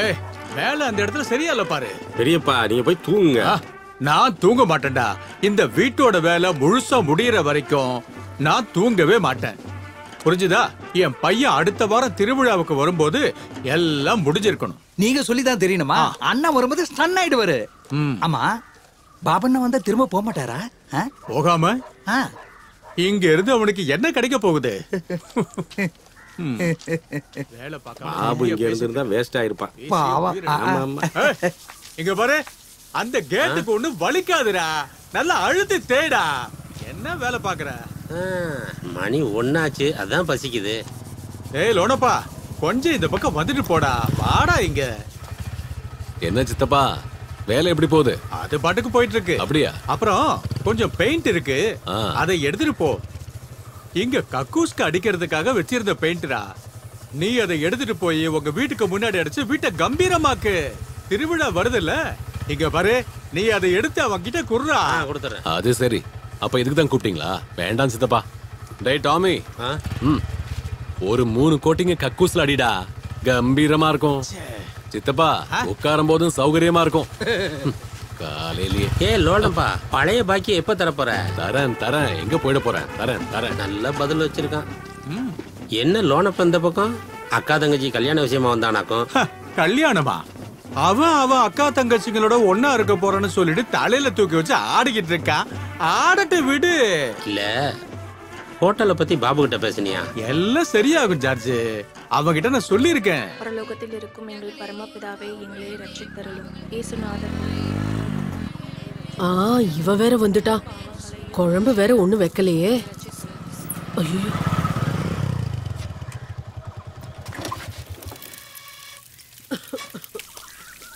ஏய், மேல அந்த இடத்துல சரியால பாரு. பெரியப்பா நீங்க போய் தூங்குங்க. நான் தூங்க மாட்டேன்டா. இந்த வீட்டோட வேலை முழுசா முடியற வரைக்கும் நான் தூங்கவே மாட்டேன். புரிஞ்சுதா? என் பையன் அடுத்த வாரம் திருவிழாவுக்கு வரும்போது எல்லாம் முடிஞ்சிருக்கணும். நீங்க சொல்லிதான் தெரியணுமா? அண்ணா வரும்போது ஸ்டன் ஆயிடுவாரு. ஆமா, பாபண்ணா வந்தா திரும்ப போக மாட்டாரா? போகாம இங்க இருந்து அவனுக்கு என்ன கிடைக்க போகுது? பாபு இங்க இருந்திருந்தா வேஸ்ட் ஆயிருப்பான். இங்க பாரு, அந்த கேட்டுக்கு ஒண்ணு வலிக்காதுடா, நல்லா அழுத்தி தேடா. என்ன வேலை பாக்குற? மணி ஒன்னாச்சு, அதான் பசிக்குது. ஏய் லோனப்பா, கொஞ்சம் இந்த பக்கம் வந்துட்டு போடா, வாடா இங்க. என்ன சித்தப்பா, வேலை எப்படி போகுது? அது பாட்டுக்கு போயிட்டு இருக்கு. அப்படியா? அப்புறம் கொஞ்சம் பெயிண்ட் இருக்கு, அதை எடுத்துட்டு போ. இங்க கக்கூஸ்க்கு அடிக்கிறதுக்காக வச்சிருந்த பெயிண்டரா நீ அதை எடுத்துட்டு போய் உங்க வீட்டுக்கு முன்னாடி அடிச்சு வீட்டை கம்பீரமாக்கு. திருவிழா வருதுல்ல, இங்க பாரு, நீ அதை எடுத்து அவன் கிட்ட குர்றா. அது சரி. அப்ப இதுக்கு தான் கூப்பிட்டீங்களா? வேண்டாம் சித்தப்பா. டேய் டாமி, ஒரு 3 கோட்டிங்க கக்கூஸ்ல அடிடா, கம்பீரமா இருக்கும். சித்தப்பா உட்காரும் போதும் சௌகரியமா இருக்கும். காலையிலேயே ஏ லோனப்பா, பழைய பாக்கி எப்ப தரப்போற? தரேன் தரேன், எங்க போயிட போறேன், தரேன் தரேன். நல்ல பதில் வச்சிருக்கான். என்ன லோனப்பா இந்த பக்கம் அக்கா தங்கச்சி கல்யாண விஷயமா வந்தானாக்கும்? கல்யாணமா? அவ அக்கா தங்கச்சிங்களோட ஒன்னா இருக்க போறன்னு சொல்லிட்டு தலையில தூக்கி வச்சு ஆடிக்கிட்டு இருக்கா. ஆடட்டு விடு. இல்ல ஹோட்டலை பத்தி பாபு கிட்ட பேசினியா? எல்லாம் சரியாகும் ஜார்ஜ், அவகிட்ட நான் சொல்லியிருக்கேன். பரலோகத்தில் இருக்கும் எங்கள் பரமபிதாவே, எங்களை ரட்சித்தருளும் இயேசுநாதர். இவ வேற வந்துட்டா. குழம்பு வேற ஒண்ணும் வைக்கலையே. ஐயோ,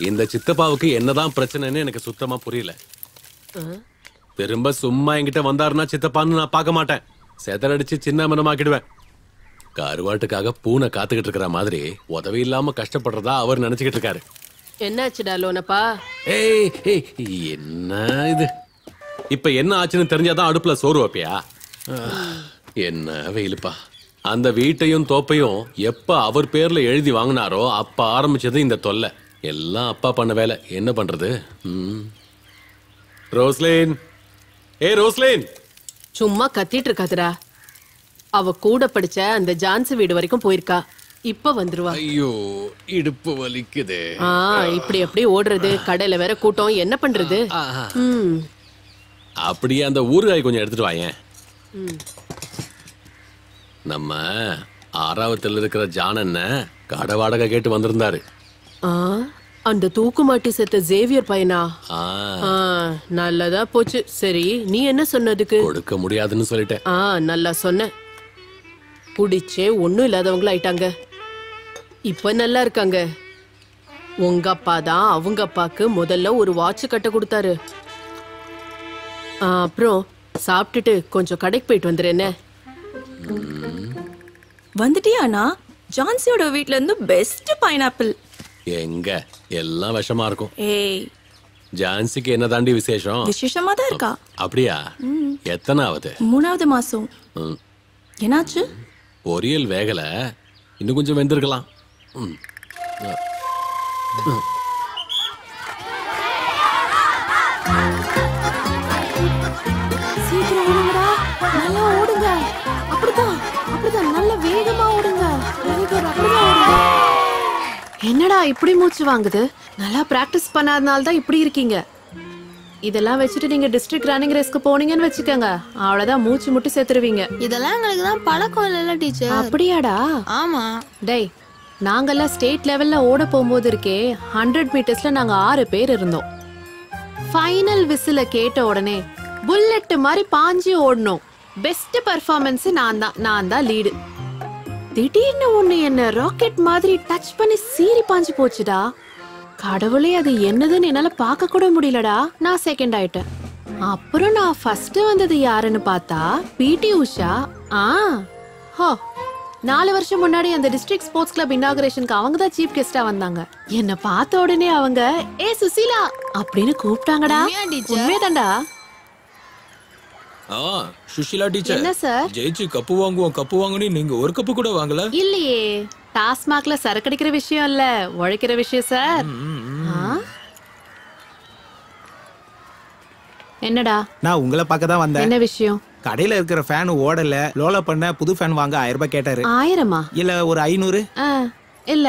இந்த சித்தப்பாவுக்கு என்னதான் பிரச்சனைன்னு எனக்கு சுத்தமா புரியல. திரும்ப சும்மா என்கிட்ட வந்தாருன்னா சித்தப்பான்னு நான் பார்க்க மாட்டேன், செதறடிச்சு சின்ன மனமாக்கிடுவேன். கருவாட்டுக்காக பூனை காத்துக்கிட்டு இருக்கிற மாதிரி உதவி இல்லாம கஷ்டப்படுறதா அவர் நினைச்சுக்கிட்டு இருக்காரு. என்னாச்சுடா லோனப்பா? ஏய் என்ன இது, இப்ப என்ன ஆச்சுன்னு தெரிஞ்சாதான் அடுப்புல சோறு வைப்பியா? என்ன வெயிலுப்பா. அந்த வீட்டையும் தோப்பையும் எப்ப அவர் பேர்ல எழுதி வாங்கினாரோ அப்ப ஆரம்பிச்சது இந்த தொல்லை. எல்லாம் அப்பா பண்ண வேலை, என்ன பண்றது? ரோஸ்லின், ஏ ரோஸ்லின், சும்மா கத்திட்டு இருக்காதுடா. அவ கூட படிச்ச அந்த ஜான்சி வீடு வரைக்கும் போயிருக்கா, இப்ப வந்துருவா. ஐயோ இடுப்பு வலிக்குது. இப்படி அப்படி ஓடுறது, கடையில வேற கூட்டம், என்ன பண்றது? அப்படியே அந்த ஊறுகாய் கொஞ்சம் எடுத்துட்டு வாங்க. நம்ம ஆறாவத்துல இருக்கிற ஜான் என்ன கடை வாடகை கேட்டு வந்திருந்தாரு. அந்த தூக்குமாட்டி செத்த ஜேவியர் பையனா? நல்லதா போச்சு. சரி, நீ என்ன சொன்னதுக்கு? கொடுக்க முடியாதுன்னு சொல்லிட்டேன். நல்லா சொன்ன. குடிச்சே ஒண்ணும் இல்லாதவங்கள ஆயிட்டாங்க, இப்ப நல்லா இருக்காங்க. உங்க அப்பா தான் அவங்க அப்பாக்கு முதல்ல ஒரு வாட்ச் கட்ட கொடுத்தாரு. அப்புறம் சாப்பிட்டுட்டு கொஞ்சம் கடைக்கு போயிட்டு வந்துரு. என்ன வந்துட்டியானா? ஜான்சியோட வீட்ல இருந்து பெஸ்ட் பைனாப்பிள் எங்க? எல்லாம் விஷமா இருக்கும். ஏய், ஜான்சிக்கு என்ன தாண்டி விசேஷம்? விசேஷமா தான் இருக்கா. அப்படியா? எத்தனாவது? 3வது மாசம். என்னாச்சு? பொரியல் வேகல, இன்னும் கொஞ்சம் வெந்திருக்கலாம். சீக்கிரம் ஓடுங்கடா, நல்லா ஓடுங்க. அப்படிதான் அப்படிதான், நல்ல வேகமா ஓடுங்க. என்னடா இப்படி மூச்சு வாங்குது? நல்லா பிராக்டிஸ் பண்ணாதனால தான் இப்படி இருக்கீங்க. இதெல்லாம் வச்சுட்டு நீங்க டிஸ்ட்ரிக்ட் ரன்னிங் ரேஸ்க்கு போனீங்கன்னு வச்சுக்கோங்க, அவ்வளவுதான், மூச்சு முட்டி சேர்த்துருவீங்க. இதெல்லாம் எங்களுக்கு தான் பழக்கம் இல்ல டீச்சர். அப்படியாடா? ஆமா. டேய், நாங்கெல்லாம் ஸ்டேட் லெவல்ல ஓட போகும்போது இருக்கே 100 மீட்டர்ஸ்ல நாங்க 6 பேர் இருந்தோம். ஃபைனல் விசில கேட்ட உடனே புல்லெட் மாதிரி பாஞ்சி ஓடணும். பெஸ்ட் பெர்ஃபார்மன்ஸ் நான் தான் லீடு. திடீர்னு ஒண்ணு என்ன ராக்கெட் மாதிரி டச் பண்ணி சீறி பாஞ்சு போச்சுடா. கடவுளே, அது என்னதுன்னு என்னால பார்க்க கூட முடியலடா. நான் செகண்ட் ஆயிட்டேன். அப்புறம் நான் ஃபர்ஸ்ட் வந்தது யாருன்னு பார்த்தா பிடி உஷா. 4 வருஷம் முன்னாடி அந்த டிஸ்ட்ரிக்ட் ஸ்போர்ட்ஸ் கிளப் இனாகரேஷனுக்கு அவங்க தான் சீஃப் கெஸ்டா வந்தாங்க. என்ன பார்த்த உடனே அவங்க ஏ சுசீலா அப்படின்னு கூப்பிட்டாங்கடா. உண்மையதாண்டா? சுஷிலா டீச்சர், என்ன சார்? ஜெயிச்சு கப்பு வாங்குவோம் கப்பு வாங்குன்னு நீங்க ஒரு கப்பு கூட வாங்கல? இல்லையே. டாஸ்மாக்ல சரக்கடிக்கிற விஷயம் இல்ல, உழைக்கிற விஷயம் சார். என்னடா? நான் உங்களை பார்க்க தான் வந்தேன். என்ன விஷயம்? கடையில இருக்கிற ஃபேன் ஓடல, லோல பண்ண புது ஃபேன் வாங்க 1000 ரூபாய் கேட்டாரு. 1000மா? இல்ல ஒரு 500. இல்ல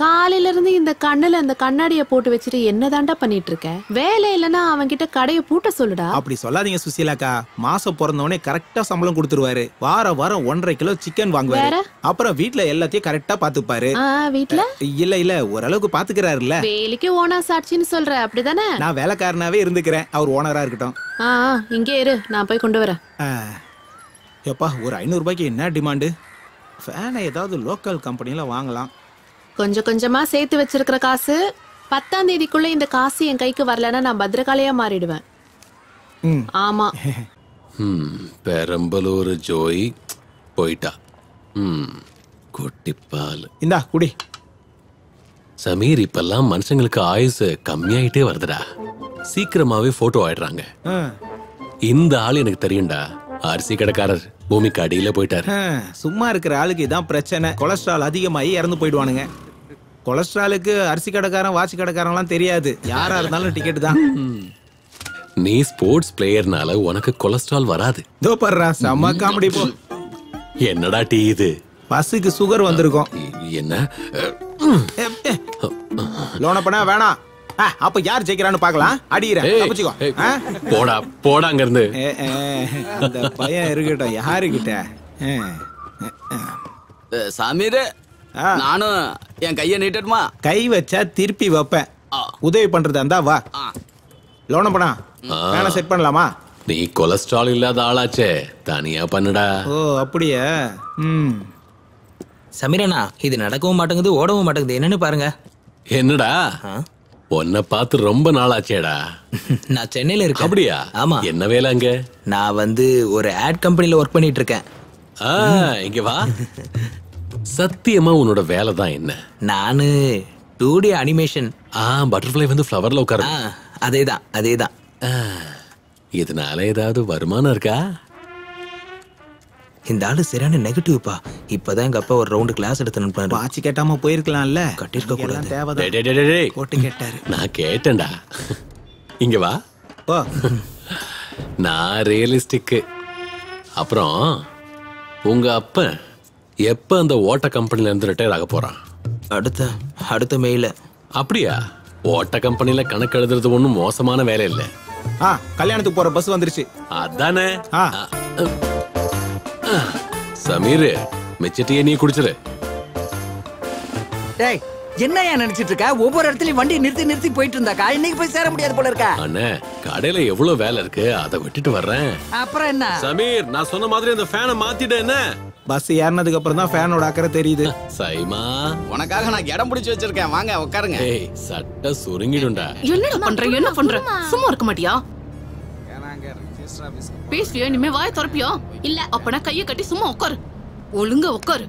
காலையில இருந்து இந்த கண்ணுல அந்த கண்ணாடிய போட்டு வச்சிட்டு என்னதாண்டா பண்ணிட்டு இருக்க? வேலை இல்லனா அவன்கிட்ட கடைய பூட்ட சொல்லுடா. அப்படி சொல்லாதீங்க சுசீலாக்கா, மாசம் பிறந்தவனே கரெக்டா சம்பளம் கொடுத்துருவாரு. வாரம் வாரம் 1.5 கிலோ சிக்கன் வாங்குவாரு. அப்புறம் வீட்டுல எல்லாத்தையும் கரெக்டா பாத்துப்பாரு. வீட்டுல இல்ல இல்ல ஓரளவுக்கு பாத்துக்கிறாருல்ல. வேலைக்கு ஓனா சாட்சின்னு சொல்ற, அப்படிதானே? நான் வேலைக்காரனாவே இருந்துக்கிறேன், அவர் ஓனரா இருக்கட்டும். இங்கே இரு, நான் போய் கொண்டு வரேன். எப்பா ஒரு 500 ரூபாய்க்கு என்ன டிமாண்டு? ஃபேனை ஏதாவது லோக்கல் கம்பெனியில வாங்கலாம். கொஞ்சம் கொஞ்சமா சேர்த்து வச்சிருக்கிற காசு 10ஆம் தேதிக்குள்ள இந்த காசு என் கைக்கு வரலன்னா நான் பத்திரகாளியா மாறிடுவேன். ஆமா. பெரம்பலூர் ஜோய் போயிட்டா. குட்டிப்பால் இந்தா குடி. சமீர், இப்பெல்லாம் மனுஷங்களுக்கு ஆயுசு கம்மியாயிட்டே வருதுடா. சீக்கிரமாவே போட்டோ ஆயிடுறாங்க. இந்த ஆள் எனக்கு தெரியும்டா, அரிசி கடைக்காரர். பூமிக்கு அடியில போயிட்டாரு. சும்மா இருக்கிற ஆளுக்கு இதான் பிரச்சனை, கொலஸ்ட்ரால் அதிகமாகி இறந்து போயிடுவானுங்க. கொலஸ்ட்ராலுக்கு அரிசி கடைக்காரன் வாட்சி கடைக்காரன்லாம் தெரியாது, யாரா இருந்தாலும் டிக்கெட் தான். நீ ஸ்போர்ட்ஸ் பிளேயர்னால உனக்கு கொலஸ்ட்ரால் வராது. இதோ பர்றா செம்ம காமெடி. போ என்னடா டீ இது? பசுக்கு சுகர் வந்திருக்கும். என்ன லோன பண்ண வேணாம். அப்ப யார் ஜெயிக்கிறான்னு பாக்கலாம். அடிக்கிறேன். போடா போடா அங்க இருந்து. அந்த பையன் இருக்கட்டும். யாருக்கிட்ட? சமீர், நானும் என் கைய நீட்டட்டுமா? கை வச்சா திருப்பி வைப்பேன். உதவி பண்றதா இருந்தா வா. லோனம் பண்ணா வேணா செட் பண்ணலாமா? நீ கொலஸ்ட்ரால் இல்லாத ஆளாச்சே, தனியா பண்ணுடா. ஓ அப்படியா? சமீரண்ணா, இது நடக்கவும் மாட்டேங்குது ஓடவும் மாட்டேங்குது, என்னன்னு பாருங்க. என்னடா? உன்னை பார்த்து ரொம்ப நாளாச்சேடா. நான் சென்னையில இருக்கேன். அப்படியா? ஆமா. என்ன வேலை அங்க? நான் ஒரு ஆட் கம்பெனில ஒர்க் பண்ணிட்டு இருக்கேன். இங்க வா. சத்தியமா உன்னோட வேலை தான் என்ன? நானு 2D அனிமேஷன். பட்டர்ஃப்ளை ஃப்ளவர்ல உட்காரு. அதேதான் அதேதான். இதனால ஏதாவது வருமானம் இருக்கா? இந்த ஆளு சரியான நெகட்டிவ்ப்பா. இப்பதான் எங்க அப்பா ஒரு ரவுண்ட் கிளாஸ் எடுத்து அனுப்புறாரு. வாட்சி கேட்டாம போயிருக்கலாம்ல. கட்டிருக்க கூடாது. கோட்டு கேட்டாரு. நான் கேட்டேன்டா. இங்க வா. நான் ரியலிஸ்டிக்கு. அப்புறம் உங்க அப்ப எப்ப அந்த ஓட்ட கம்பெனில இருந்து ரிட்டையர் ஆக போறான்? அடுத்த மேல. அப்படியா? ஓட்ட கம்பெனில கணக்கு எழுதுறது ஒன்றும் மோசமான வேலை இல்லை. கல்யாணத்துக்கு போற பஸ் வந்துருச்சு அதானே? சமீர், மிச்சட்டியே நீ குடிச்சிரு. டேய், என்னையா நினைச்சிட்டு இருக்க? ஒவ்வொரு இடத்துலயும் வண்டி நிறுத்தி நிறுத்தி போயிட்டு இருந்தாக்கா இன்னைக்கு போய் சேர முடியாது போல இருக்கா? அண்ணே, கடையில எவ்வளவு வேலை இருக்கு, அதை விட்டுட்டு வர்றேன். அப்புறம் என்ன சமீர், நான் சொன்ன மாதிரி அந்த ஃபேனை மாத்திட்டே. என்ன பஸ் ஏறினதுக்கு அப்புறம் தான் ஃபேனோட அக்கறை தெரியுது. சைமா, உனக்காக நான் இடம் பிடிச்சு வச்சிருக்கேன், வாங்க உட்காருங்க. ஏய், சட்ட சுருங்கிடும்டா. என்னடா பண்ற? என்ன பண்ற? சும்மா இருக்க மாட்டியா? பேசுறியோ? இனிமே வாய துறப்பியோ? இல்ல அப்பனா கைய கட்டி சும்மா உட்காரு, ஒழுங்கா உட்காரு.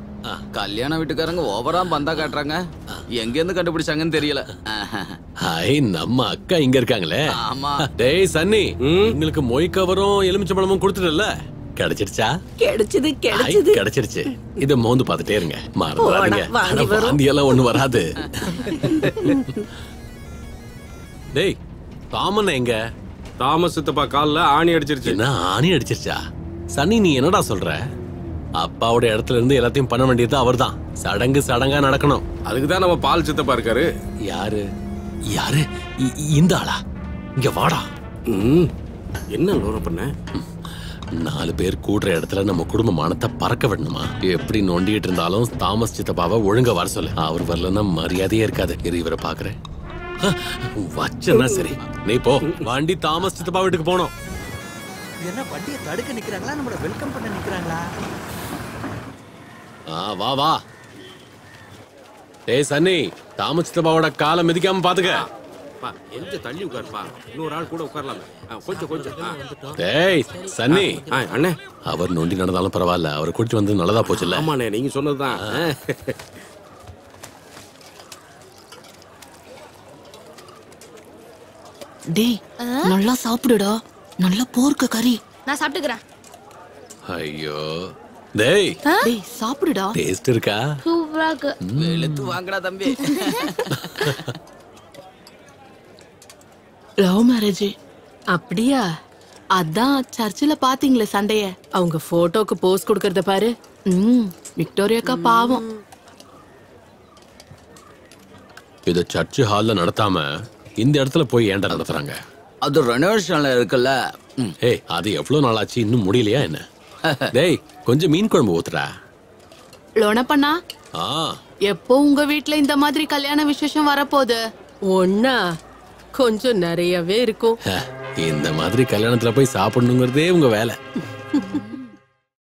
கல்யாண வீட்டுக்காரங்க ஓவரா பந்தா காட்டுறாங்க, எங்க இருந்து கண்டுபிடிச்சாங்கன்னு தெரியல. நம்ம அக்கா இங்க இருக்காங்களே. ஆமா. டேய் சன்னி, உங்களுக்கு மொய் கவரும் எலுமிச்சம்பழமும் கொடுத்துட்டல? கிடைச்சிடுச்சா? கிடைச்சது கிடைச்சது கிடைச்சிடுச்சு. இத மோந்து பாத்துட்டே இருங்க, மறந்துடாதீங்க. வாந்தி எல்லாம் ஒண்ணு வராது. டேய் தாமன் எங்க? தாமசித்தப்பா கால்ல ஆணி அடிச்சிருச்சு. என்ன ஆணி அடிச்சிருச்சா? சன்னி நீ என்னடா சொல்ற? அப்பாவோட இடத்துல இருந்து எல்லாத்தையும் பண்ண வேண்டியது அவர் தான். சடங்கு சடங்கா நடக்கணும், அதுக்குதான் நம்ம பால் சித்தப்பா இருக்காரு. யாரு யாரு? இந்த ஆளா? இங்க வாடா. என்ன லோன பண்ண? 4 பேர் கூடுற இடத்துல நம்ம குடும்ப மானத்தை பறக்க விடணுமா? எப்படி நோண்டிட்டு இருந்தாலும் தாமஸ் சித்தப்பாவை ஒழுங்க வர சொல்லு. அவர் வரலன்னா மரியாதையே இருக்காது. இவரை பாக்குறேன் வச்சனா. சரி நீ போ, வண்டி தாமஸ் சித்தப்பா வீட்டுக்கு போனோம். என்ன வண்டியை தடுக்க நிக்கிறாங்களா? நம்மள வெல்கம் பண்ண நிக்கிறாங்களா? வா வா. டேய் சன்னி, தாமஸ் சித்தப்பாவோட காலை மிதிக்காம பாத்துக்க. பா எந்த தள்ளி உட்கார்ப்பா, இன்னொரு ஆள் கூட உட்காரலாம். கொஞ்சம் கொஞ்சம். டேய் சன்னி அண்ணே, அவர் நொண்டி நடந்தாலும் பரவாயில்ல, அவர் குடிச்சு வந்து நல்லதா போச்சுல்ல. ஆமாண்ணே, நீங்க சொன்னதுதான். டேய் நல்லா சாப்பிடுடா, நல்லா போர்க்க கறி. நான் சாப்பிட்டுக்கறேன். ஐயோ டேய் டேய் சாப்பிடுடா, டேஸ்ட் இருக்கா? வாங்குறாங்க. வெளுத்து வாங்குறா தம்பி. Love marriage. அப்படியா? அதான் சர்ச்சில் பாத்தீங்களே சண்டைய, அவங்க போட்டோக்கு போஸ் கொடுக்கறத பாரு. விக்டோரியாக்கா பாவம். இத சர்ச்சு ஹால்ல நடத்தாம இந்த இடத்துல போய் ஏண்டா நடத்துறாங்க? அது ரெனோவேஷன்ல இருக்குல்ல. ஏய், அது எவ்வளவு நாள் ஆச்சு, இன்னும் முடியலையா என்ன? டேய், கொஞ்சம் மீன் குழம்பு ஊத்துடா. லோன பண்ணா எப்போ உங்க வீட்டுல இந்த மாதிரி கல்யாண விசேஷம் வரப்போகுது? ஒன்னா கொஞ்சம் நிறையவே இருக்கும். இந்த மாதிரி கல்யாணத்துல போய் சாப்பிடணுங்கிறதே உங்க வேலை.